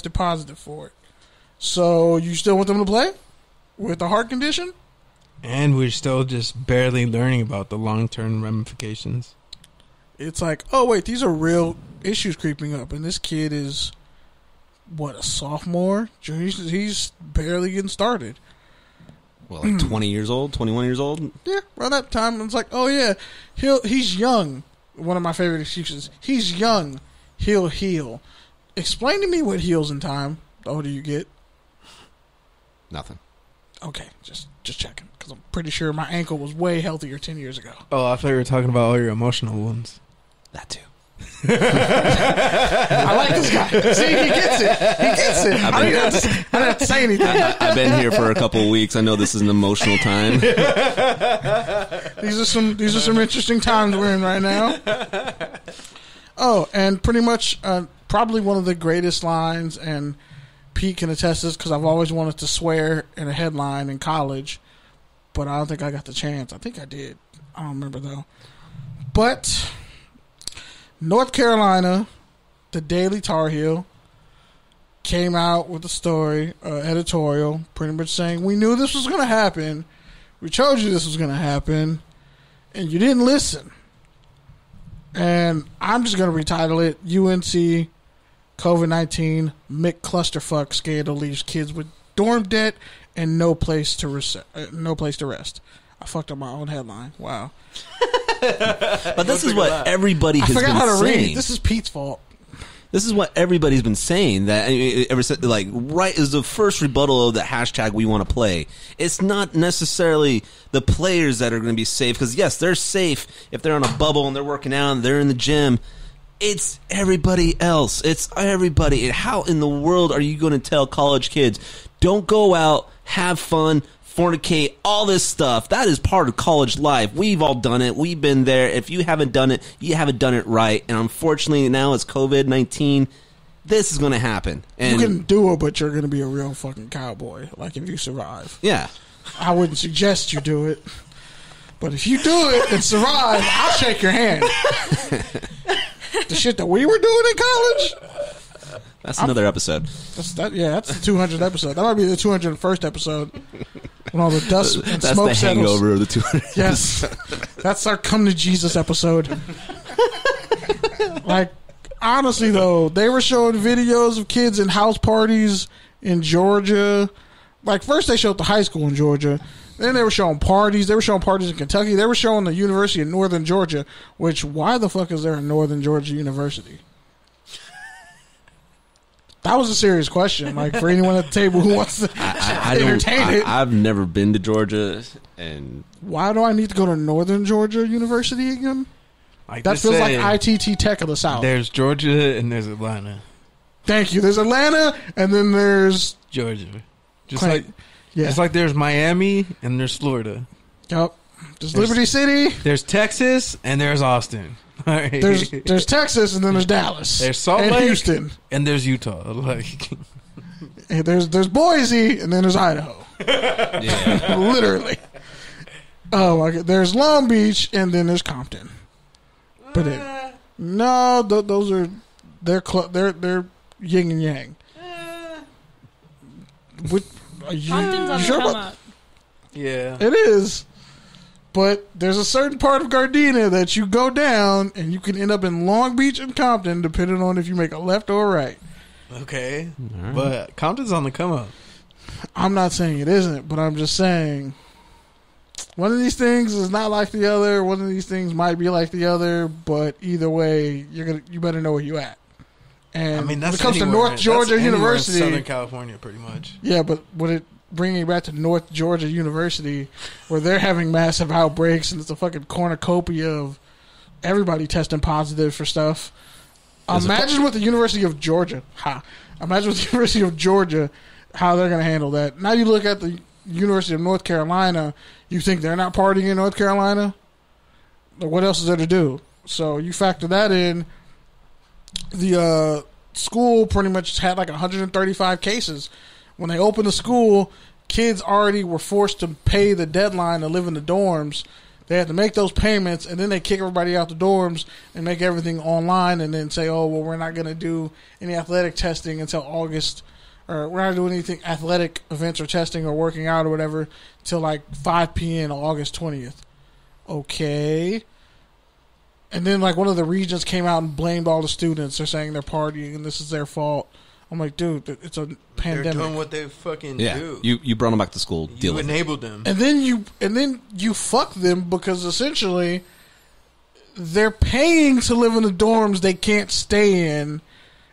tested positive for it. So you still want them to play with a heart condition? And we're still just barely learning about the long-term ramifications. It's like, oh, wait, these are real issues creeping up. And this kid is, what, a sophomore? He's barely getting started. Well, like 20 years old, 21 years old? Yeah, around that time. It's like, oh, yeah, he's young. One of my favorite excuses. He's young. He'll heal. Explain to me what heals in time. The older you get. Nothing. Okay, just checking, because I'm pretty sure my ankle was way healthier 10 years ago. Oh, I thought you were talking about all your emotional ones. That too. I like this guy. See, he gets it. I don't have to say anything. I've been here for a couple of weeks. I know this is an emotional time. These are some interesting times we're in right now. Oh, and pretty much probably one of the greatest lines, and Pete can attest this because I've always wanted to swear in a headline in college, but I don't think I got the chance. I think I did. I don't remember, though. But North Carolina, the Daily Tar Heel, came out with a story, editorial, pretty much saying, we knew this was going to happen. We told you this was going to happen, and you didn't listen. And I'm just going to retitle it, UNC COVID-19 Mick Clusterfuck scandal leaves kids with dorm debt and no place to rest. I fucked up my own headline. Wow. But this is what everybody has been saying. I forgot how to read. This is Pete's fault. This is what everybody's been saying, that ever since, like, right is the first rebuttal of the hashtag we want to play. It's not necessarily the players that are going to be safe, because yes, they're safe if they're on a bubble and they're working out and they're in the gym. It's everybody else. It's everybody. How in the world are you going to tell college kids, don't go out, have fun, fornicate, all this stuff? That is part of college life. We've all done it. We've been there. If you haven't done it, you haven't done it right. And unfortunately, now it's COVID-19. This is going to happen. And you can do it, but you're going to be a real fucking cowboy, like, if you survive. Yeah. I wouldn't suggest you do it. But if you do it and survive, I'll shake your hand. The shit that we were doing in college? That's another episode. That's the 200th episode. That might be the 201st episode. When all the dust and smoke the hangover settles. Of the 200th. Yes. That's our Come to Jesus episode. Like, honestly, though, they were showing videos of kids in house parties in Georgia. Like, first they showed the high school in Georgia. Then they were showing parties. They were showing parties in Kentucky. They were showing the University of Northern Georgia, which, why the fuck is there a Northern Georgia University? That was a serious question, like, for anyone at the table who wants to entertain it. I've never been to Georgia, and why do I need to go to Northern Georgia University again? Like, that feels like ITT Tech of the South. There's Georgia, and there's Atlanta. Thank you. There's Atlanta, and then there's Georgia. Just Clinton. Like... Yeah. It's like there's Miami and there's Florida. Yep. There's Liberty City. There's Texas and there's Austin. Right. There's Texas and then there's Dallas. There's Salt Lake and Houston and there's Utah. Like, and there's Boise and then there's Idaho. Yeah. Literally. Oh my God. There's Long Beach and then there's Compton. But those are yin and yang. Compton's on the come up. Yeah, it is. But there's a certain part of Gardena that you go down and you can end up in Long Beach and Compton, depending on if you make a left or a right. Okay, right. But Compton's on the come up. I'm not saying it isn't, but I'm just saying one of these things is not like the other. One of these things might be like the other, but either way, you better know where you at. And I mean, that's when it comes anywhere, to North Georgia University, Southern California, pretty much. Yeah, but when it bringing it back to North Georgia University, where they're having massive outbreaks and it's a fucking cornucopia of everybody testing positive for stuff. Imagine what the University of Georgia. Imagine what the University of Georgia, how they're going to handle that. Now you look at the University of North Carolina. You think they're not partying in North Carolina? What else is there to do? So you factor that in. The school pretty much had like 135 cases. When they opened the school, kids already were forced to pay the deadline to live in the dorms. They have to make those payments, and then they kick everybody out the dorms and make everything online, and then say, oh, well, we're not going to do any athletic testing until August, or we're not doing anything athletic events or testing or working out or whatever till like 5 p.m. on August 20th. Okay. And then, like, one of the regents came out and blamed all the students. They're saying they're partying and this is their fault. I'm like, dude, it's a pandemic. They're doing what they fucking do. You brought them back to school. You enabled them. And then you fuck them because essentially they're paying to live in the dorms they can't stay in.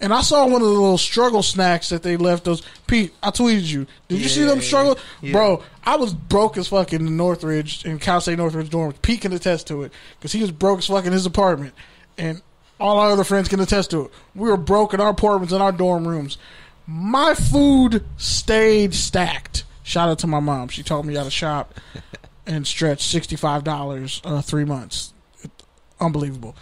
And I saw one of the little struggle snacks that they left those. Pete, I tweeted you. Did you see them struggle? Yeah. Bro, I was broke as fuck in Northridge, in Cal State Northridge dorms. Pete can attest to it because he was broke as fuck in his apartment. And all our other friends can attest to it. We were broke in our apartments and our dorm rooms. My food stayed stacked. Shout out to my mom. She taught me how to shop and stretch $65 3 months. Unbelievable.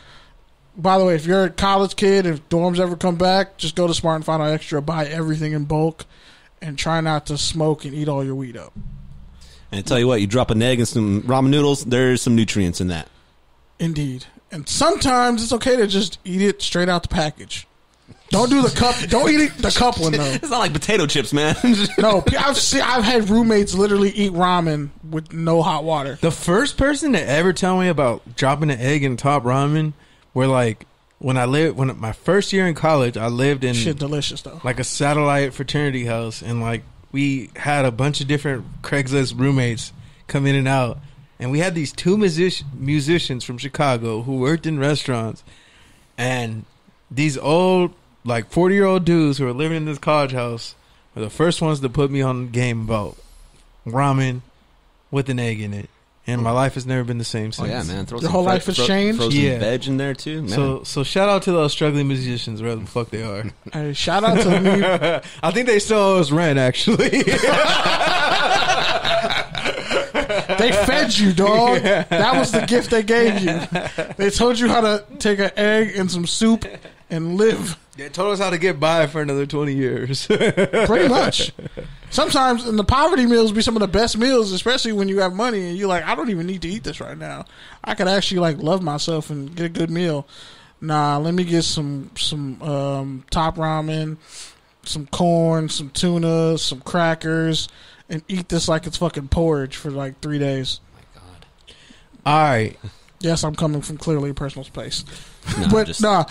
By the way, if you're a college kid, if dorms ever come back, just go to Smart and Final Extra, buy everything in bulk, and try not to smoke and eat all your weed up. And I tell you what, you drop an egg and some ramen noodles, there's some nutrients in that. Indeed. And sometimes it's okay to just eat it straight out the package. Don't do the cup. Don't eat the cup one, though. It's not like potato chips, man. No, I've had roommates literally eat ramen with no hot water. The first person to ever tell me about dropping an egg in top ramen were like, when my first year in college, I lived in shit delicious though, like a satellite fraternity house, and like we had a bunch of different Craigslist roommates come in and out. And we had these two musicians from Chicago who worked in restaurants, and these old, like 40-year-old dudes who were living in this college house were the first ones to put me on game about ramen with an egg in it. And my life has never been the same since. Oh yeah, man. Your whole life has changed. Frozen veg in there too, man. So shout out to those struggling musicians, wherever the fuck they are. Shout out to me. I think they still owe us rent, actually. They fed you, dog. That was the gift they gave you. They told you how to take an egg and some soup and live. They told us how to get by for another 20 years. Pretty much. Sometimes, and the poverty meals be some of the best meals, especially when you have money and you're like, I don't even need to eat this right now. I could actually like love myself and get a good meal. Nah, let me get some top ramen, some corn, some tuna, some crackers, and eat this like it's fucking porridge for like 3 days. Oh my God. All right. Yes, I'm coming from clearly a personal space. No,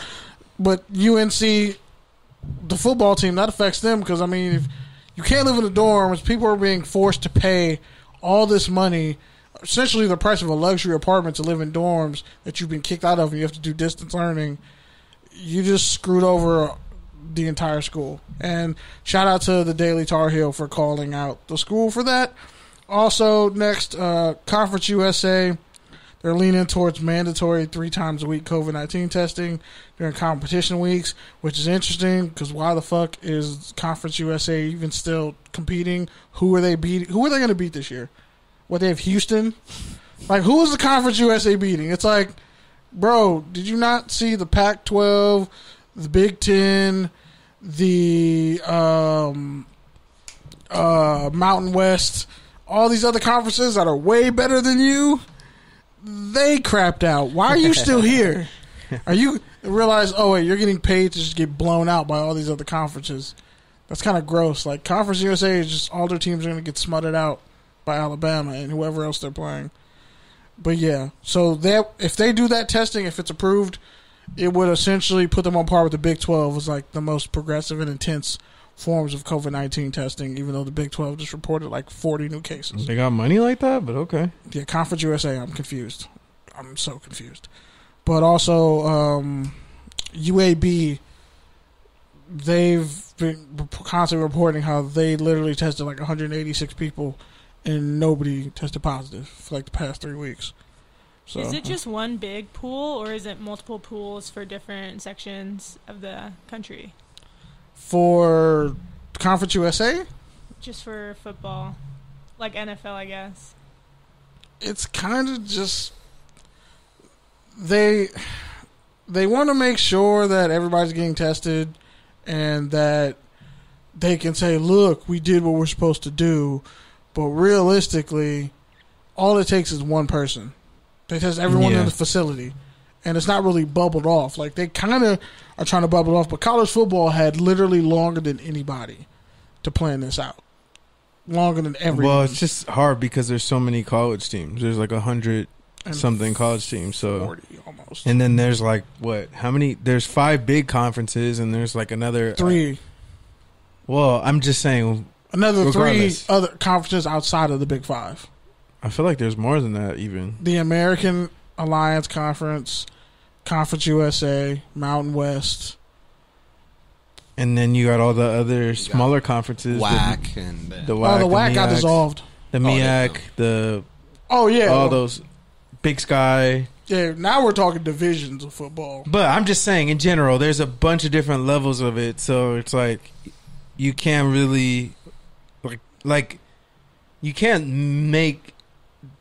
but UNC, the football team, that affects them because, I mean, if you can't live in the dorms, people are being forced to pay all this money, essentially the price of a luxury apartment to live in dorms that you've been kicked out of and you have to do distance learning. You just screwed over the entire school. And shout out to the Daily Tar Heel for calling out the school for that. Also, next, Conference USA, they're leaning towards mandatory 3 times a week COVID-19 testing during competition weeks, which is interesting because why the fuck is Conference USA even still competing? Who are they going to beat this year? What, they have Houston? Like, who is the Conference USA beating? It's like, bro, did you not see the Pac-12, the Big Ten, the Mountain West, all these other conferences that are way better than you? They crapped out. Why are you still here? Are you realize, oh wait, you're getting paid to just get blown out by all these other conferences? That's kind of gross. Like, Conference USA is just all their teams are going to get smutted out by Alabama and whoever else they're playing. But yeah, so that if they do that testing, if it's approved, it would essentially put them on par with the Big 12 as like the most progressive and intense forms of COVID-19 testing, even though the Big 12 just reported like 40 new cases. They got money like that, but okay. Yeah, Conference USA, I'm confused. I'm so confused. But also, UAB, they've been constantly reporting how they literally tested like 186 people and nobody tested positive for like the past 3 weeks. So, is it just one big pool, or is it multiple pools for different sections of the country? For Conference USA? Just for football. Like NFL, I guess. It's kind of just... They want to make sure that everybody's getting tested and that they can say, look, we did what we're supposed to do. But realistically, all it takes is one person. They test everyone in the facility. And it's not really bubbled off. Like, they kind of are trying to bubble off. But college football had literally longer than anybody to plan this out. Longer than everyone. Well, it's just hard because there's so many college teams. There's like 100-something college teams. So 40 almost. And then there's like, what? How many? There's 5 big conferences, and there's like another 3. Well, I'm just saying. Another regardless. 3 other conferences outside of the Big 5. I feel like there's more than that even. The American Alliance Conference, Conference USA, Mountain West. And then you got all the other smaller conferences. WAC and the WAC. Oh, the WAC got dissolved. The MIAC, the... Oh, yeah. All those. Big Sky. Yeah, now we're talking divisions of football. But I'm just saying, in general, there's a bunch of different levels of it. So it's like, you can't really... Like, you can't make...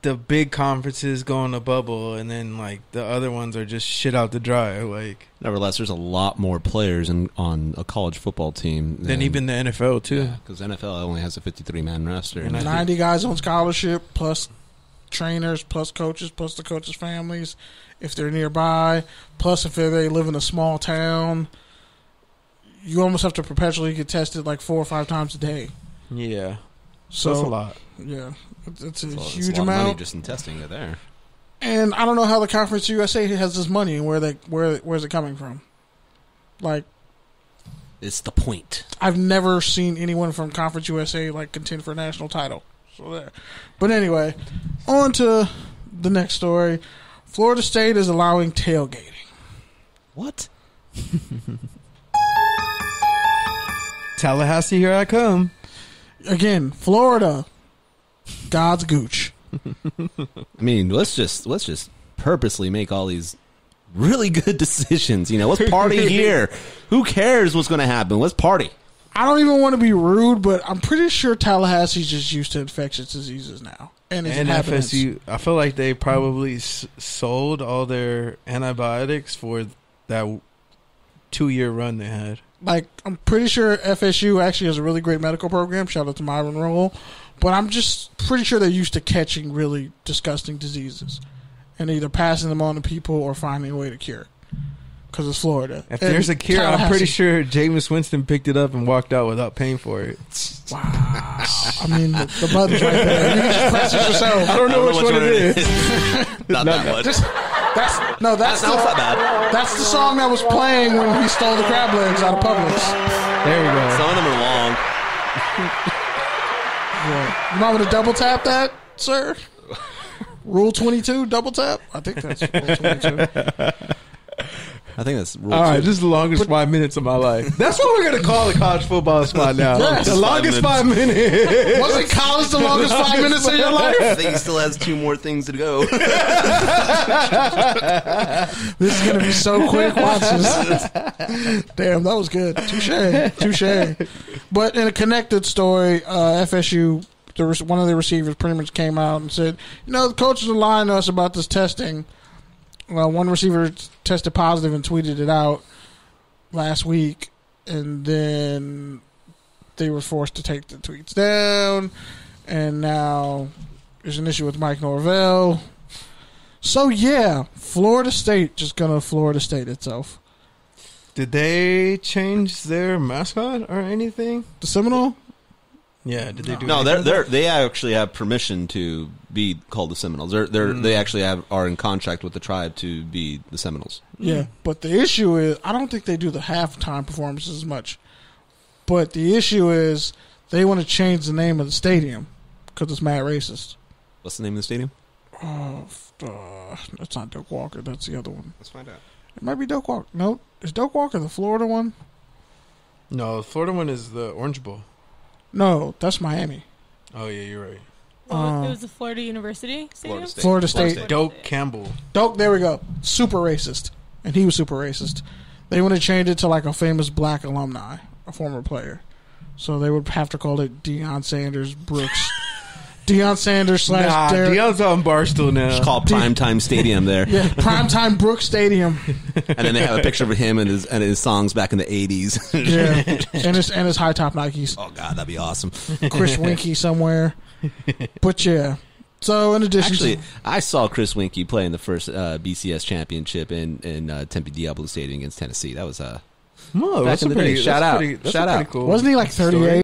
The big conferences go in a bubble, and then like the other ones are just shit out the dry. Like, nevertheless, there's a lot more players on a college football team than even the NFL too. Because NFL only has a 53-man roster, and 90 guys on scholarship, plus trainers, plus coaches, plus the coaches' families if they're nearby, plus if they live in a small town. You almost have to perpetually get tested like 4 or 5 times a day. Yeah, so that's a lot. Yeah, it's a huge amount of money just in testing it there. And I don't know how the Conference USA has this money and where's it coming from. Like, it's the point. I've never seen anyone from Conference USA like contend for a national title. So there. But anyway, on to the next story. Florida State is allowing tailgating. What? Tallahassee, here I come. Again, Florida. God's gooch. I mean, let's just purposely make all these really good decisions. You know, let's party here. Who cares what's going to happen? Let's party. I don't even want to be rude, but I'm pretty sure Tallahassee's just used to infectious diseases now. And FSU, I feel like they probably sold all their antibiotics for that 2-year run they had. Like, I'm pretty sure FSU actually has a really great medical program. Shout out to Myron Rowell. But I'm just pretty sure they're used to catching really disgusting diseases and either passing them on to people or finding a way to cure it because it's Florida. If there's a cure, I'm pretty sure Jameis Winston picked it up and walked out without paying for it. Wow. I mean, the button's right there. You can just press it yourself. I don't know which one it is. Not that much. That's the song that was playing when he stole the crab legs out of Publix. There you go. Some of them are long. Yeah. You might want to double tap that, sir. Rule 22, double tap. I think that's Rule 22. I think that's Rule 22. All right, this is the longest 5 minutes of my life. That's what we're going to call the college football spot now. Yes. The longest 5 minutes. Wasn't college the longest 5 minutes of your life? I think he still has 2 more things to go. This is going to be so quick. Watch this. Damn, that was good. Touche. But in a connected story, FSU, one of the receivers pretty much came out and said, you know, the coaches are lying to us about this testing. Well, one receiver tested positive and tweeted it out last week, and then they were forced to take the tweets down, and now there's an issue with Mike Norvell. So, yeah, Florida State just going to Florida State itself. Did they change their mascot or anything? The Seminole? Yeah, did they do? No, they actually have permission to be called the Seminoles. They actually are in contract with the tribe to be the Seminoles. Yeah, but the issue is I don't think they do the halftime performances as much. But the issue is they want to change the name of the stadium because it's mad racist. What's the name of the stadium? That's not Doak Walker. That's the other one. Let's find out. It might be Doak Walker. No, is Doak Walker the Florida one? No, the Florida one is the Orange Bowl. No, that's Miami. Oh, yeah, you're right. Well, it was the Florida University Stadium? Florida State. Doak Campbell. Doak, there we go. Super racist. And he was super racist. They want to change it to like a famous black alumni, a former player. So they would have to call it Deion Sanders Brooks. Deion Sanders / Derrick. Deion's on Barstool now. It's called Primetime Stadium there. Yeah, Primetime Brooks Stadium. And then they have a picture of him and his songs back in the 80s. Yeah, and his high top Nikes. Oh, God, that'd be awesome. Chris Winkie somewhere. But, yeah, So, in addition to... I saw Chris Winkie play in the first BCS championship in Tempe Diablo Stadium against Tennessee. That was back in the day. Shout out. Shout out. Wasn't he like 38?